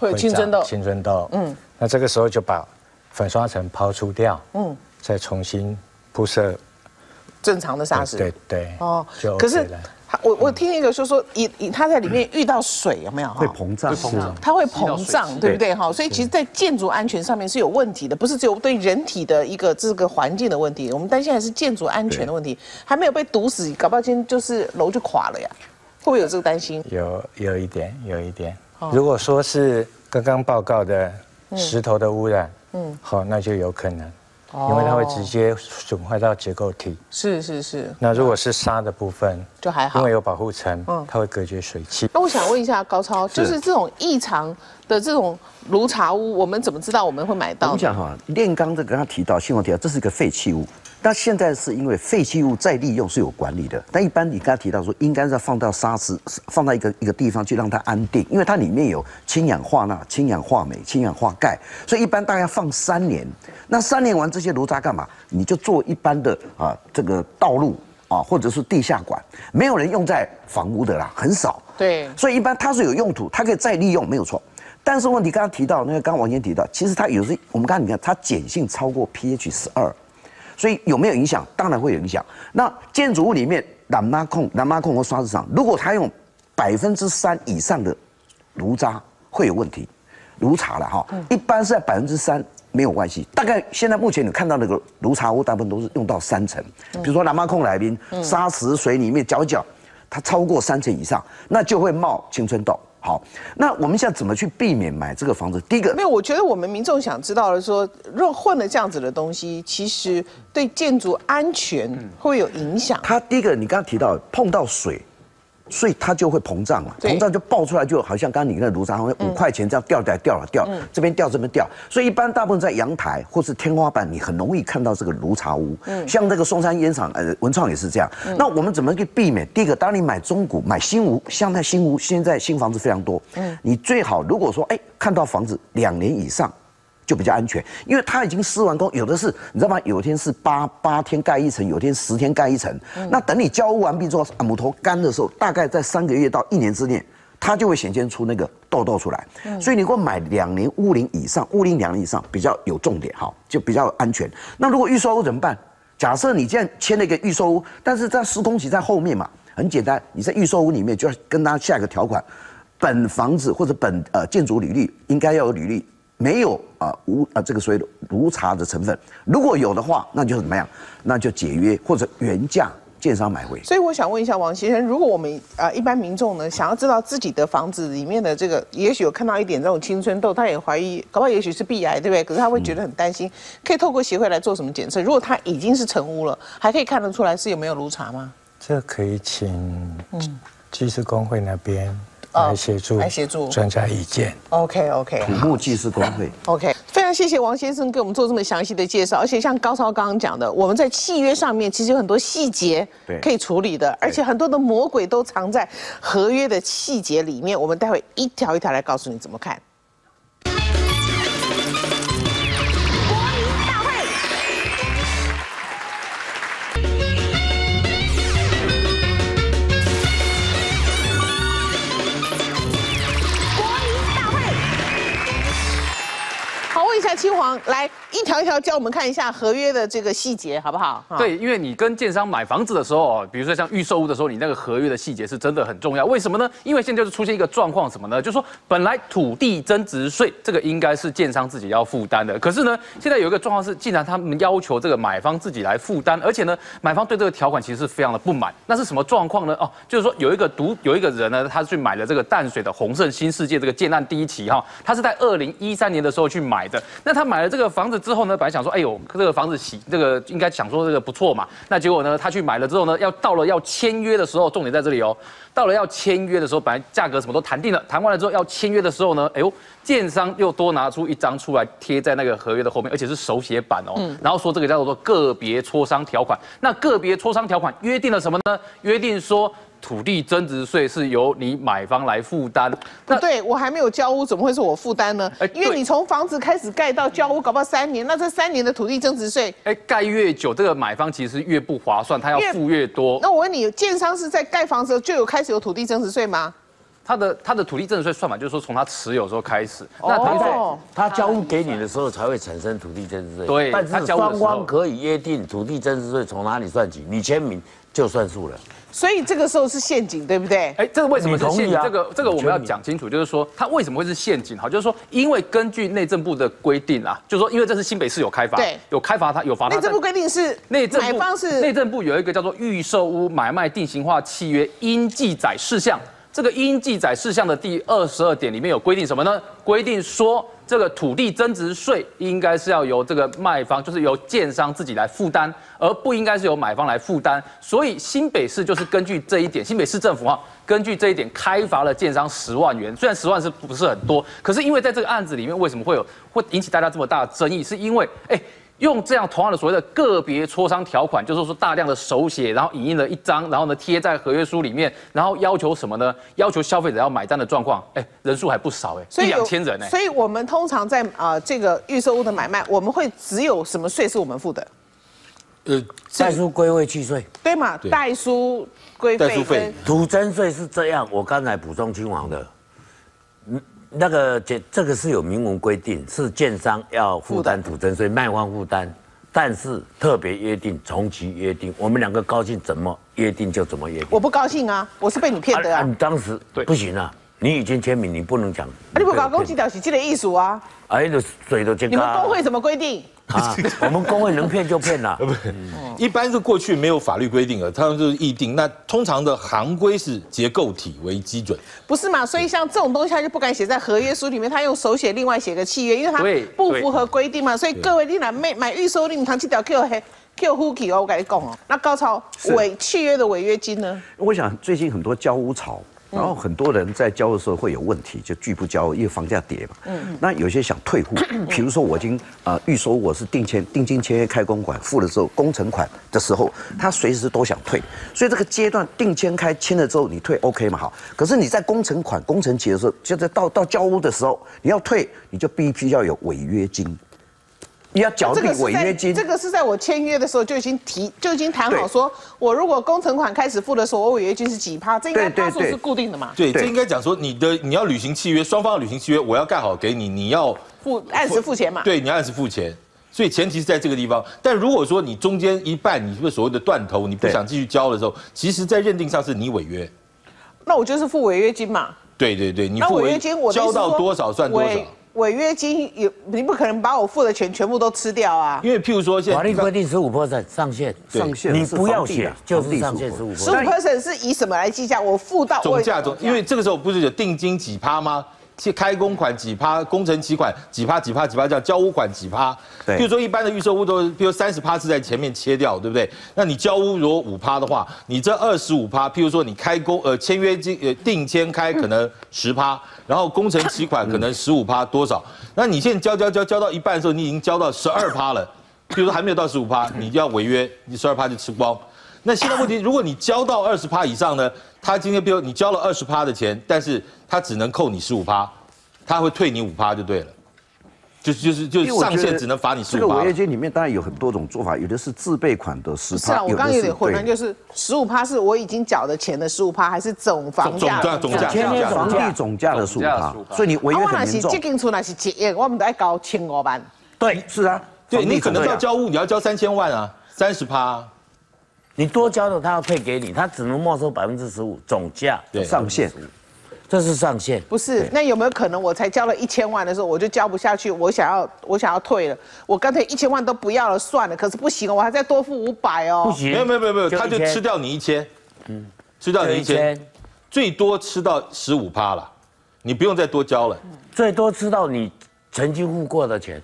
会有青春痘，那这个时候就把粉刷层抛出掉，再重新铺设正常的砂石，对，哦，可是。 我听一个说，它在里面遇到水有没有？会膨胀，它会膨胀，对不对哈？所以其实，在建筑安全上面是有问题的，不是只有对人体的一个这个环境的问题。我们担心还是建筑安全的问题，还没有被毒死，搞不好今天就是楼就垮了呀？会不会有这个担心？有一点。如果说是刚刚报告的石头的污染，好，那就有可能，因为它会直接损坏到结构体。是。那如果是沙的部分就还好，因为有保护层，它会隔绝水汽。那我想问一下高超，就是这种异常的这种炉茶屋，我们怎么知道我们会买到？我们讲哈，炼钢的刚刚提到，新闻提到这是一个废弃物，那现在是因为废弃物再利用是有管理的，但一般你刚刚提到说，应该是要放到沙石，放到一个地方去让它安定，因为它里面有氢氧化钠、氢氧化镁、氢氧化钙，所以一般大概放3年。 那3年完这些炉渣干嘛？你就做一般的啊，这个道路啊，或者是地下管，没有人用在房屋的啦，很少。对，所以一般它是有用途，它可以再利用，没有错。但是问题刚刚提到，那个刚王先提到，其实它有时我们刚刚你看它碱性超过 pH 12，所以有没有影响？当然会有影响。那建筑物里面蓝妈控和刷子厂，如果它用3%以上的炉渣会有问题，炉茶了哈，一般是在3%。 没有关系，大概现在目前你看到那个炉茶屋，大部分都是用到3层，比如说蓝妈控来宾，砂石水里面搅一搅，它超过3层以上，那就会冒青春痘。好，那我们现在怎么去避免买这个房子？第一个，没有，我觉得我们民众想知道的说，若混了这样子的东西，其实对建筑安全会有影响。它第一个，你刚刚提到碰到水。 所以它就会膨胀了，膨胀就爆出来，就好像刚刚你那炉渣，好像5块钱这样掉，这边掉这边掉。所以一般大部分在阳台或是天花板，你很容易看到这个炉茶屋。像那个松山烟厂，文创也是这样。那我们怎么去避免？第一个，当你买中古、买新屋，像那新屋现在新房子非常多，你最好如果说看到房子2年以上，就比较安全，因为它已经施完工，有的是你知道吗？有天是八天盖一层，有天10天盖一层。那等你交屋完毕之后，母头干的时候，大概在3个月到1年之内，它就会显现出那个痘痘出来。所以你给我买2年屋龄以上，屋龄2年以上比较有重点，好，就比较安全。那如果预售屋怎么办？假设你现在签了一个预售屋，但是在施工期在后面嘛，很简单，你在预售屋里面就要跟他下一个条款，本房子或者本建筑履历应该要有履历。 没有这个所谓的如查的成分，如果有的话，那就是怎么样？那就解约或者原价建商买回。所以我想问一下王先生，如果我们一般民众呢，想要知道自己的房子里面的这个，也许有看到一点这种青春痘，他也怀疑，搞不好也许是鼻癌，对不对？可是他会觉得很担心，可以透过协会来做什么检测？如果他已经是成屋了，还可以看得出来是有没有如查吗？这可以请技师工会那边。 来协助专家意见。OK， 土木技师工会。OK， 非常谢谢王先生给我们做这么详细的介绍，而且像高超刚刚讲的，我们在契约上面其实有很多细节可以处理的，而且很多的魔鬼都藏在合约的细节里面。我们待会一条一条来告诉你怎么看。 清皇来一条一条教我们看一下合约的这个细节，好不好？对，因为你跟建商买房子的时候，比如说像预售屋的时候，你那个合约的细节是真的很重要。为什么呢？因为现在就是出现一个状况，什么呢？就是说本来土地增值税这个应该是建商自己要负担的，可是呢，现在有一个状况是，既然他们要求这个买方自己来负担，而且呢，买方对这个条款其实是非常的不满。那是什么状况呢？哦，就是说有一个人呢，他去买了这个淡水的宏盛新世界这个建案第一期哈，他是在2013年的时候去买的。 那他买了这个房子之后呢，本来想说，哎呦，这个房子应该想说这个不错嘛。那结果呢，他去买了之后呢，到了要签约的时候，重点在这里哦。到了要签约的时候，本来价格什么都谈定了，谈完了之后要签约的时候呢，哎呦，建商又多拿出一张出来贴在那个合约的后面，而且是手写版哦。然后说这个叫做个别磋商条款。那个别磋商条款约定了什么呢？约定说。 土地增值税是由你买方来负担，那对我还没有交屋，怎么会是我负担呢？因为你从房子开始盖到交屋，搞不好3年，那这3年的土地增值税，盖越久，这个买方其实越不划算，他要付越多。那我问你，建商是在盖房子就有开始有土地增值税吗？ 他的土地增值税算法就是说从他持有的时候开始，那他交屋给你的时候才会产生土地增值税。对，但是双方可以约定土地增值税从哪里算起，你签名就算数了。所以这个时候是陷阱，对不对？这个为什么是陷阱？这个我们要讲清楚，就是说它为什么会是陷阱？好，就是说因为根据内政部的规定啊，就是说因为这是新北市有开发，对，有开发它有罚它。内政部规定是买方是内政部有一个叫做预售屋买卖定型化契约应记载事项。 这个应记载事项的第22点里面有规定什么呢？规定说这个土地增值税应该是要由这个卖方，就是由建商自己来负担，而不应该是由买方来负担。所以新北市就是根据这一点，新北市政府啊，根据这一点开罚了建商10万元。虽然10万是不是很多，可是因为在这个案子里面，为什么会引起大家这么大的争议？是因为用这样同样的所谓的个别磋商条款，就是说大量的手写，然后影印了一张，然后呢贴在合约书里面，然后要求什么呢？要求消费者要买单的状况，人数还不少1、2千人所以我们通常在这个预售屋的买卖，我们会只有什么税是我们付的？代书归位契税，对嘛？代书规费、土增税是这样。我刚才补充清皇的，那个这个是有明文规定，是建商要负担土增税，卖方负担，但是特别约定、重期约定，我们两个高兴怎么约定就怎么约定。我不高兴啊，我是被你骗的啊！你当时对不行啊，你已经签名，你不能讲。你不搞公鸡屌洗这类艺术啊！哎，这水都见。你们工会怎么规定？ 啊，我们工会能骗就骗啦。一般是过去没有法律规定的，他们就是议定。那通常的行规是结构体为基准，不是嘛？所以像这种东西，他就不敢写在合约书里面，他用手写，另外写个契约，因为他不符合规定嘛。所以各位，你若买预售，你堂去掉 Q 黑 Q 呼气哦，我跟你讲哦。那高超契约的违约金呢？我想最近很多交屋潮，然后很多人在交的时候会有问题，就拒不交，因为房价跌嘛。那有些想退户，比如说我已经预收，我是定金签约开工款付了之后，工程款的时候，他随时都想退。所以这个阶段定签开签了之后，你退 OK 嘛好。可是你在工程款工程期的时候，就在到交屋的时候，你要退，你就必须要有违约金。 你要缴定违约金，这个是在我签约的时候就已经谈好，说我如果工程款开始付的时候，我违约金是几趴，这应该趴数是固定的嘛？对，这应该讲说你要履行契约，双方要履行契约，我要盖好给你，你要按时付钱嘛？对，你要按时付钱，所以前提是在这个地方。但如果说你中间一半你所谓的断头，你不想继续交的时候，其实在认定上是你违约，那我就是付违约金嘛？对，你付违约金，我交到多少算多少。 违约金有，你不可能把我付的钱全部都吃掉啊！因为譬如说现在法律规定15% 上限，你不要写就是上限15%。15% 是以什么来计价？我付到总价总，因为这个时候不是有定金几趴吗？开工款几趴，工程期款几趴，这样交屋款几趴。对，譬如说一般的预售屋都，譬如30%是在前面切掉，对不对？那你交屋如果5%的话，你这25%，譬如说你开工签约金定签开可能10%。 然后工程期款可能15%多少？那你现在交到一半的时候，你已经交到12%了，比如说还没有到15%，你就要违约，你12%就吃光。那现在问题，如果你交到20%以上呢？他今天比如你交了20%的钱，但是他只能扣你15%，他会退你5%就对了。 就是上限只能罚你15%。这个违约金里面当然有很多种做法，有的是自备款的10%。是啊，我刚刚有点混乱，就是15%是我已经缴的钱的15%，还是总房价总价房地总价的15%？所以你违约很严重。我那是最近出那是1亿，我们都要交15,000。对，是啊，对你可能要交屋，你要交3000万啊，30%。 你多交的他要退给你，他只能没收15%总价上限。 这是上限，不是？那有没有可能我才交了1000万的时候，我就交不下去，我想要退了，我干脆1000万都不要了算了。可是不行，我还再多付500哦。不行，没有，他就吃掉你1000，吃掉你1000，最多吃到15%了，你不用再多交了，最多吃到你曾经付过的钱，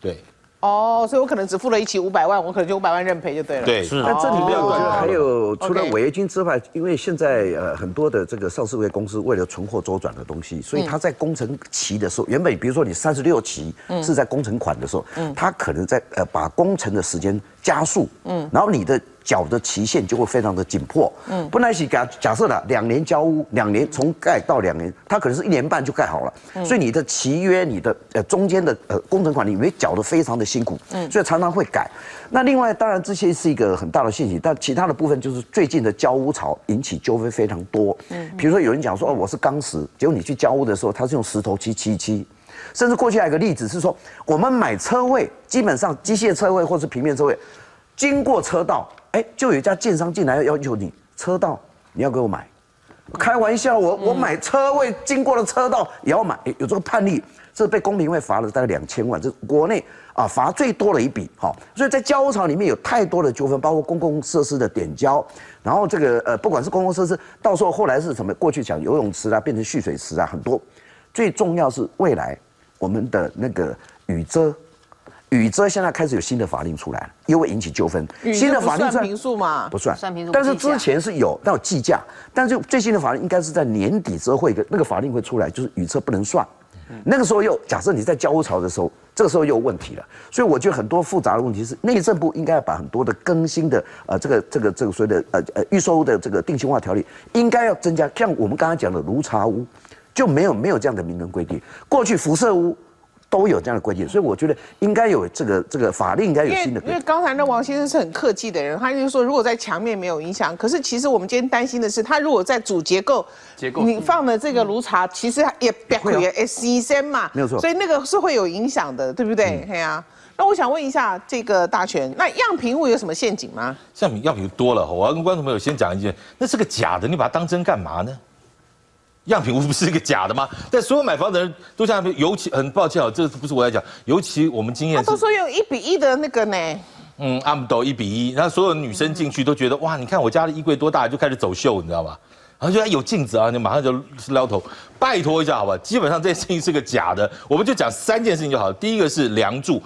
对。 哦，所以我可能只付了一期500万，我可能就500万认赔就对了。对，是。但这里面我觉得还有除了违约金之外，因为现在很多的这个上市柜公司为了存货周转的东西，所以他在工程期的时候，原本比如说你36期是在工程款的时候，他可能在把工程的时间加速，然后你的缴的期限就会非常的紧迫，本来是假设啦2年交屋，2年从盖到2年，他可能是1年半就盖好了，所以你的契约你的中间的工程款你没缴的非常的。 辛苦，所以常常会改。那另外，当然这些是一个很大的信息，但其他的部分就是最近的交屋潮引起纠纷非常多。比如说有人讲说哦，我是钢石，结果你去交屋的时候，他是用石头漆，甚至过去还有一个例子是说，我们买车位，基本上机械车位或是平面车位，经过车道，哎，就有一家建商进来要求你车道你要给我买，开玩笑，我买车位经过了车道也要买，有这个判例。 这被公平会罚了大概2000万，这国内啊罚最多的一笔哈，所以在交屋潮里面有太多的纠纷，包括公共设施的点交，然后这个不管是公共设施，到时候后来是什么？过去讲游泳池啊，变成蓄水池啊，很多。最重要是未来我们的那个雨遮现在开始有新的法令出来了，又会引起纠纷。新的法令算坪数吗？不算，算坪数。但是之前是有，但有计价，但是最新的法令应该是在年底之后会那个法令会出来，就是雨遮不能算。 那个时候又假设你在交屋潮的时候，这个时候又有问题了，所以我觉得很多复杂的问题是内政部应该要把很多的更新的这个所谓的预售屋的这个定型化条例应该要增加，像我们刚才讲的如茶屋就没有这样的明文规定，过去辐射屋都有这样的规定，所以我觉得应该有这个法律应该有新的规定。因为刚才那王先生是很客气的人，他就说如果在墙面没有影响，可是其实我们今天担心的是，他如果在主结构，你放的这个炉茶，其实也8.5 嘛，没有错，所以那个是会有影响的，对不对？对啊。那我想问一下这个大全，那样品屋有什么陷阱吗？样品屋多了，我要跟观众朋友先讲一件，那是个假的，你把它当真干嘛呢？ 样品屋不是一个假的吗？但所有买房的人都像，尤其很抱歉啊，这不是我在讲，尤其我们经验是，他都说用1:1的那个呢，阿姆斗1:1，然后所有女生进去都觉得哇，你看我家的衣柜多大，就开始走秀，你知道吧？然后就有镜子啊，就马上就撩头，拜托一下好吧？基本上这件事情是个假的，我们就讲3件事情就好了。第一个是梁柱，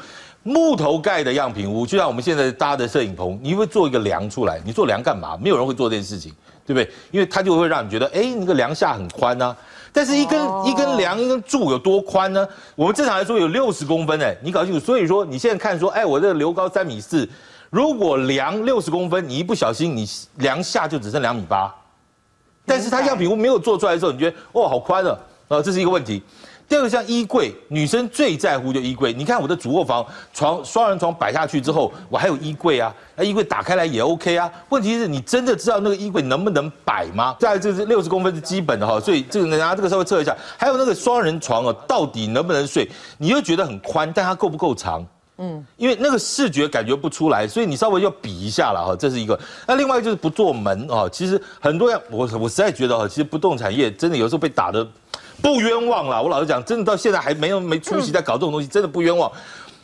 木头盖的样品屋，就像我们现在搭的摄影棚，你会做一个梁出来，你做梁干嘛？没有人会做这件事情。对不对？因为它就会让你觉得，哎，那个梁下很宽啊。但是一根柱有多宽呢？我们正常来说有60公分，哎，你搞清楚。所以说你现在看说，哎，我这个楼高3.4米，如果梁60公分，你一不小心你梁下就只剩2.8米。但是它样品屋没有做出来的时候，你觉得哦好宽啊，啊，这是一个问题。第二个像衣柜，女生最在乎就衣柜。你看我的主卧房床双人床摆下去之后，我还有衣柜啊，那衣柜打开来也 OK 啊。问题是你真的知道那个衣柜能不能摆吗？再来就是60公分是基本的哈，所以这个拿这个稍微测一下。还有那个双人床哦，到底能不能睡？你又觉得很宽，但它够不够长？嗯，因为那个视觉感觉不出来，所以你稍微要比一下了哈，这是一个。那另外就是不做门啊，其实很多样，我实在觉得哈，其实不动产业真的有时候被打得不冤枉啦。我老实讲，真的到现在还没出息，在搞这种东西真的不冤枉。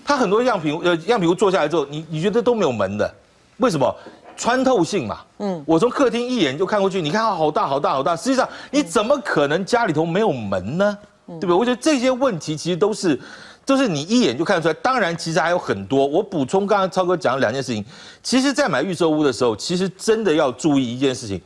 它很多样品屋做下来之后，你觉得都没有门的，为什么？穿透性嘛，嗯，我从客厅一眼就看过去，你看它好大好大好大，实际上你怎么可能家里头没有门呢？对不对？我觉得这些问题其实都是你一眼就看得出来。当然，其实还有很多。我补充刚刚超哥讲的两件事情，其实，在买预售屋的时候，其实真的要注意一件事情。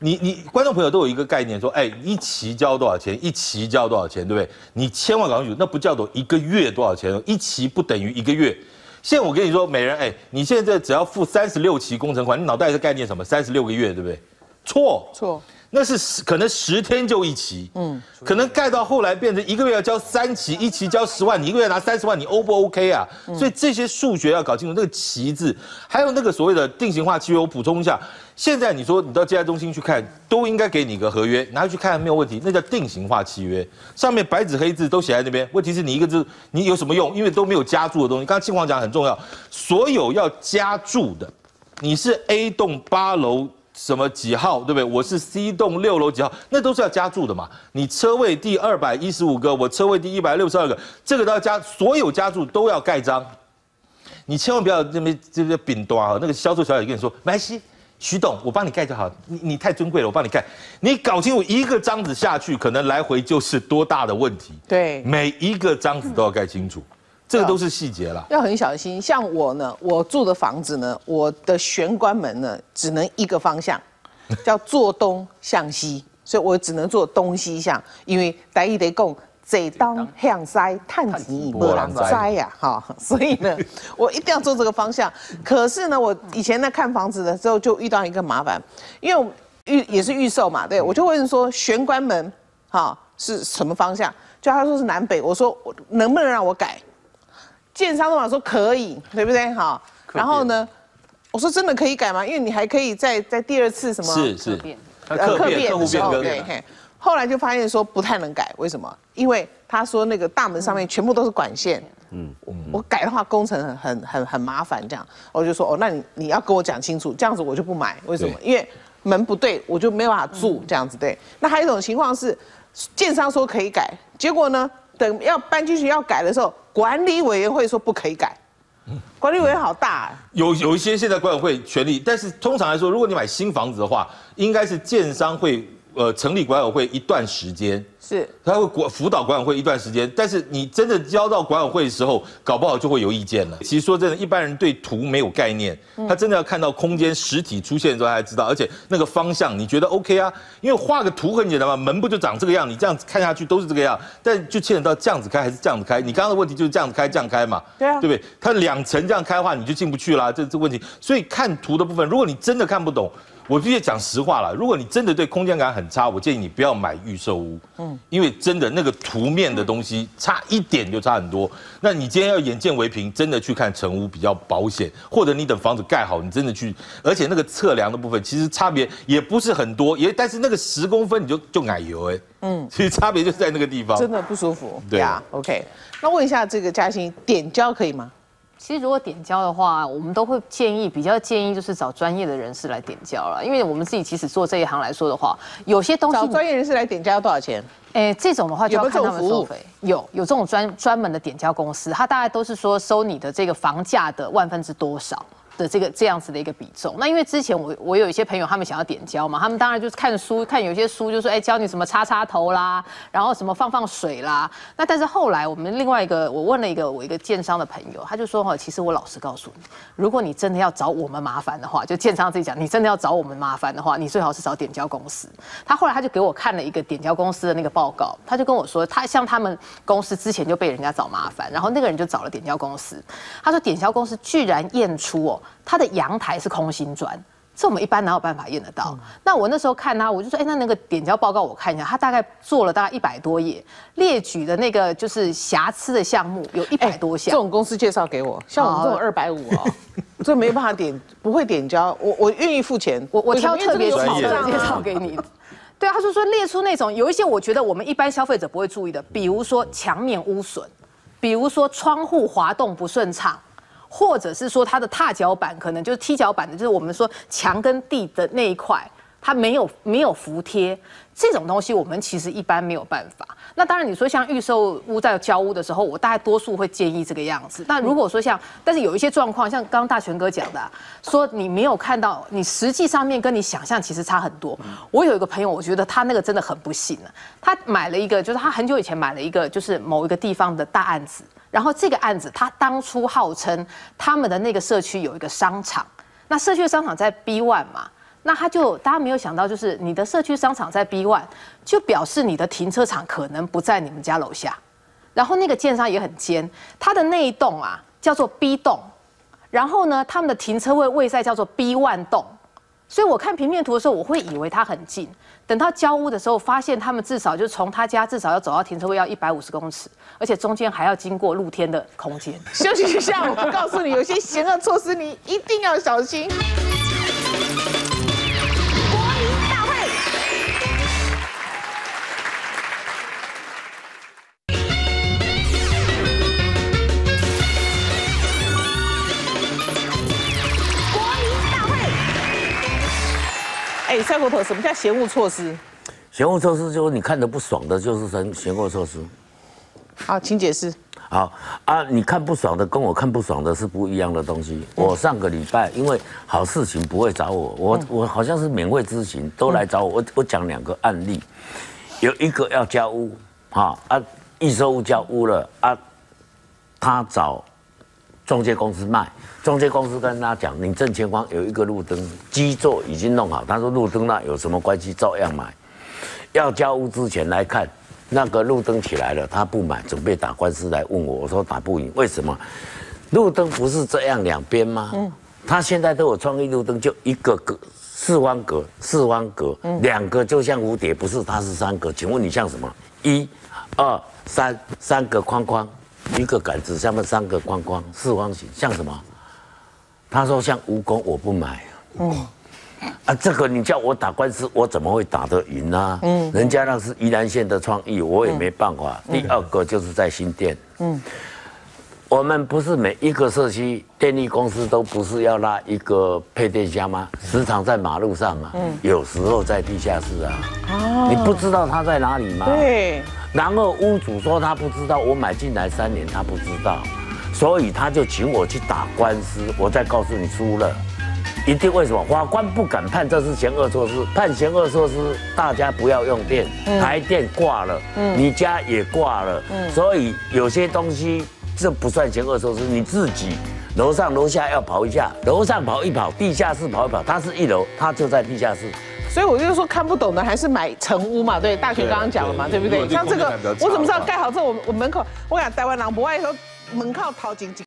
你观众朋友都有一个概念，说，哎，一期交多少钱？一期交多少钱？对不对？你千万搞清楚，那不叫做一个月多少钱，一期不等于一个月。现在我跟你说，每人，哎，你现在只要付36期工程款，你脑袋的概念什么？36个月，对不对？错。那是可能10天就一期，嗯，可能盖到后来变成一个月要交3期，一期交10万，你一个月拿30万，你 O 不 OK 啊？所以这些数学要搞清楚，那个期字，还有那个所谓的定型化契约，我补充一下，现在你说你到接待中心去看，都应该给你一个合约，拿去看没有问题，那叫定型化契约，上面白纸黑字都写在那边。问题是你一个字，你有什么用？因为都没有加注的东西。刚刚庆煌讲很重要，所有要加注的，你是 A 栋8楼。什么几号，对不对？我是 C 栋6楼几号，那都是要加注的嘛。你车位第215个，我车位第162个，这个都要加，所有加注都要盖章。你千万不要那边这饼端啊，那个销售小姐跟你说，没关系，徐董，我帮你盖就好，你太尊贵了，我帮你盖。你搞清楚一个章子下去，可能来回就是多大的问题。对，每一个章子都要盖清楚。这个都是细节啦，要很小心。像我呢，我住的房子呢，我的玄关门呢，只能一个方向，叫坐东向西，所以我只能坐东西向，因为台语在讲坐东向西，探钱无人知呀，哈，所以呢，我一定要做这个方向。可是呢，我以前在看房子的时候就遇到一个麻烦，因为也是预售嘛，对，我就问说玄关门哈是什么方向，就他说是南北，我说能不能让我改？建商都说可以，对不对？好，然后呢，我说真的可以改吗？因为你还可以在第二次什么客变的时候，对。后来就发现说不太能改，为什么？因为他说那个大门上面全部都是管线，我改的话工程很麻烦，这样我就说哦，那你要跟我讲清楚，这样子我就不买，为什么？因为门不对，我就没办法住这样子，对。那还有一种情况是，建商说可以改，结果呢，等要搬进去要改的时候。管理委员会说不可以改，管理委员好大、啊，有一些现在管委会权力，但是通常来说，如果你买新房子的话，应该是建商会成立管委会一段时间，是他会辅导管委会一段时间，但是你真的交到管委会的时候，搞不好就会有意见了。其实说真的，一般人对图没有概念，他真的要看到空间实体出现的时候他才知道，而且那个方向你觉得 OK 啊？因为画个图很简单嘛，门不就长这个样，你这样子看下去都是这个样，但就牵扯到这样子开还是这样子开。你刚刚的问题就是这样子开这样开嘛，对啊，对不对？它2层这样开的话，你就进不去啦，这问题。所以看图的部分，如果你真的看不懂。我必须讲实话了，如果你真的对空间感很差，我建议你不要买预售屋，因为真的那个图面的东西差一点就差很多。那你今天要眼见为凭，真的去看成屋比较保险，或者你等房子盖好，你真的去，而且那个测量的部分其实差别也不是很多，也但是那个10公分你就奶油哎，其实差别就在那个地方，真的不舒服。对啊 ，OK， 那问一下这个嘉欣，点交可以吗？其实如果点交的话，我们都会比较建议就是找专业的人士来点交了，因为我们自己其实做这一行来说的话，有些东西找专业人士来点交要多少钱？哎，这种的话就要看他们收费。有这种专门的点交公司，它大概都是说收你的这个房价的1/1000多少。的这样子的一个比重。那因为之前我有一些朋友，他们想要点胶嘛，他们当然就是看书，看有些书就说，哎，教你什么擦擦头啦，然后什么放放水啦。那但是后来我们另外一个，我问了我一个建商的朋友，他就说哈，其实我老实告诉你，如果你真的要找我们麻烦的话，就建商自己讲，你真的要找我们麻烦的话，你最好是找点胶公司。后来他就给我看了一个点胶公司的那个报告，他就跟我说，他们公司之前就被人家找麻烦，然后那个人就找了点胶公司，他说点胶公司居然验出哦，他的阳台是空心砖。 这我们一般哪有办法验得到？那我那时候看他，我就说，哎，那个点胶报告我看一下，他大概做了100多页，列举的那个就是瑕疵的项目有100多项。这种公司介绍给我，像我们这种250哦，这没办法点，不会点胶，我愿意付钱，我挑特别好的介绍给你。对啊，他就说列出那种有一些我觉得我们一般消费者不会注意的，比如说墙面污损，比如说窗户滑动不顺畅。 或者是说它的踏脚板可能就是踢脚板的，就是我们说墙跟地的那一块，它没有服帖，这种东西我们其实一般没有办法。那当然你说像预售屋在交屋的时候，我大概多数会建议这个样子。那如果说像，但是有一些状况，像刚刚大全哥讲的，说你没有看到，你实际上面跟你想象其实差很多。我有一个朋友，我觉得他那个真的很不幸啊，他买了一个，就是他很久以前买了一个，就是某一个地方的大案子。 然后这个案子，他当初号称他们的那个社区有一个商场，那社区的商场在 B1 嘛，那他就大家没有想到，就是你的社区商场在 B1， 就表示你的停车场可能不在你们家楼下。然后那个建商也很尖，他的那一栋啊叫做 B 栋，然后呢他们的停车位位在叫做 B1 栋，所以我看平面图的时候，我会以为它很近，等到交屋的时候，发现他们至少就从他家至少要走到停车位要150公尺。 而且中间还要经过露天的空间。休息一下，我告诉你，有些险恶措施你一定要小心。国民大会，国民大会。哎，蔡婆婆，什么叫嫌恶措施？嫌恶措施就是你看得不爽的，就是嫌恶措施。 好，请解释。好啊，你看不爽的跟我看不爽的是不一样的东西。我上个礼拜因为好事情不会找我，我好像是免费咨询都来找我。我讲2个案例，有一个要交屋，预售屋交屋了啊，他找中介公司卖，中介公司跟他讲，你正前方有一个路灯，基座已经弄好，他说路灯那有什么关系，照样买。要交屋之前来看。 那个路灯起来了，他不买，准备打官司来问我。我说打不赢，为什么？路灯不是这样2边吗？嗯，他现在都有创意路灯，就一个格4方格，4方格，2个就像蝴蝶，不是它是3个。请问你像什么？1、2、3，3个框框，一个杆子下面3个框框，4方形，像什么？他说像蜈蚣，我不买。嗯。 啊，这个你叫我打官司，我怎么会打得赢呢？嗯，人家那是宜兰县的创意，我也没办法。第2个就是在新店，嗯，我们不是每一个社区电力公司都不是要拉一个配电箱吗？时常在马路上啊，有时候在地下室啊，哦，你不知道它在哪里吗？对。然后屋主说他不知道，我买进来3年他不知道，所以他就请我去打官司，我再告诉你输了。 一定为什么法官不敢判？这是嫌恶措施，判嫌恶措施，大家不要用电，台电挂了，你家也挂了，所以有些东西这不算嫌恶措施，你自己楼上楼下要跑一下，楼上跑一跑，地下室跑一跑，它是1楼，它就在地下室。 所以我就说看不懂的还是买成屋嘛，对，大学刚刚讲了嘛，对不对？像这个，我怎么知道盖好之后我门口，我讲台湾人不爱说门口淘金金。